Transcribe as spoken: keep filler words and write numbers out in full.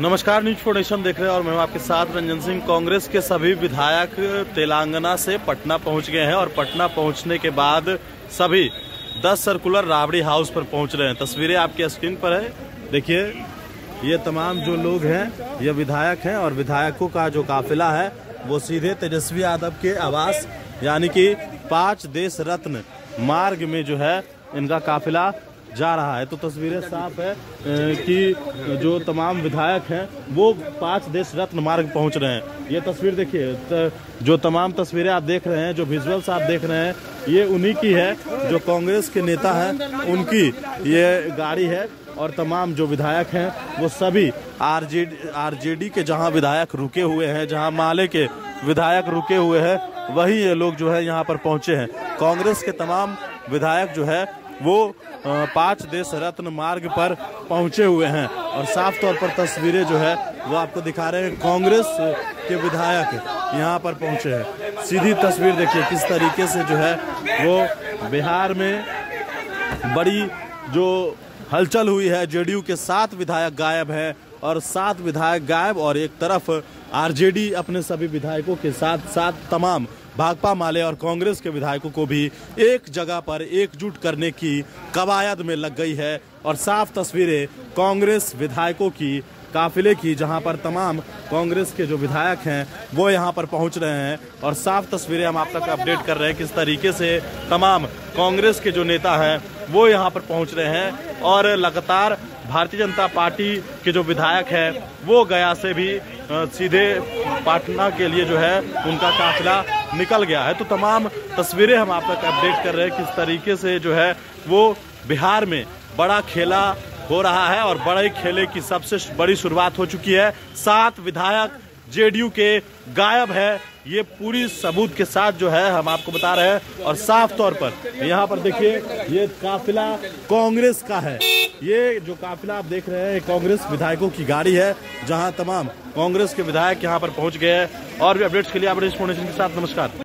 नमस्कार, news foundation देख रहे हैं और मैं आपके साथ रंजन सिंह। कांग्रेस के सभी विधायक तेलंगाना से पटना पहुंच गए हैं और पटना पहुंचने के बाद सभी दस सर्कुलर राबड़ी हाउस पर पहुंच रहे हैं। तस्वीरें आपके स्क्रीन पर है, देखिए ये तमाम जो लोग हैं ये विधायक हैं और विधायकों का जो काफिला है वो सीधे तेजस्वी यादव के आवास यानी कि पांच देश रत्न मार्ग में जो है इनका काफिला जा रहा है। तो तस्वीरें साफ है कि जो तमाम विधायक हैं वो पांच देश रत्न मार्ग पहुंच रहे हैं। ये तस्वीर देखिए, जो तमाम तस्वीरें आप देख रहे हैं, जो विजुअल्स आप देख रहे हैं, ये उन्हीं की है जो कांग्रेस के नेता हैं उनकी ये गाड़ी है। और तमाम जो विधायक हैं वो सभी R J D R J D के जहां विधायक रुके हुए हैं, जहां माले के विधायक रुके हुए हैं, वही ये लोग जो है यहाँ पर पहुँचे हैं। कांग्रेस के तमाम विधायक जो है वो पांच देश रत्न मार्ग पर पहुंचे हुए हैं और साफ तौर पर तस्वीरें जो है वो आपको दिखा रहे हैं। कांग्रेस के विधायक यहां पर पहुंचे हैं। सीधी तस्वीर देखिए किस तरीके से जो है वो बिहार में बड़ी जो हलचल हुई है। जे डी यू के सात विधायक गायब हैं और सात विधायक गायब और एक तरफ आर जे डी अपने सभी विधायकों के साथ साथ तमाम भाकपा माले और कांग्रेस के विधायकों को भी एक जगह पर एकजुट करने की कवायद में लग गई है। और साफ तस्वीरें कांग्रेस विधायकों की काफिले की, जहां पर तमाम कांग्रेस के जो विधायक हैं वो यहां पर पहुंच रहे हैं। और साफ तस्वीरें हम आप तक अपडेट कर रहे हैं किस तरीके से तमाम कांग्रेस के जो नेता हैं वो यहाँ पर पहुँच रहे हैं। और लगातार भारतीय जनता पार्टी के जो विधायक हैं वो गया से भी सीधे पाटना के लिए जो है उनका काफिला निकल गया है। तो तमाम तस्वीरें हम आप तक अपडेट कर रहे हैं किस तरीके से जो है वो बिहार में बड़ा खेला हो रहा है और बड़े खेले की सबसे बड़ी शुरुआत हो चुकी है। सात विधायक जे डी यू के गायब है, ये पूरी सबूत के साथ जो है हम आपको बता रहे हैं। और साफ तौर पर यहाँ पर देखिए ये काफिला कांग्रेस का है। ये जो काफिला आप देख रहे हैं कांग्रेस विधायकों की गाड़ी है, जहाँ तमाम कांग्रेस के विधायक यहाँ पर पहुँच गए हैं। और भी अपडेट्स के लिए आप न्यूज़ फाउंडेशन के साथ। नमस्कार।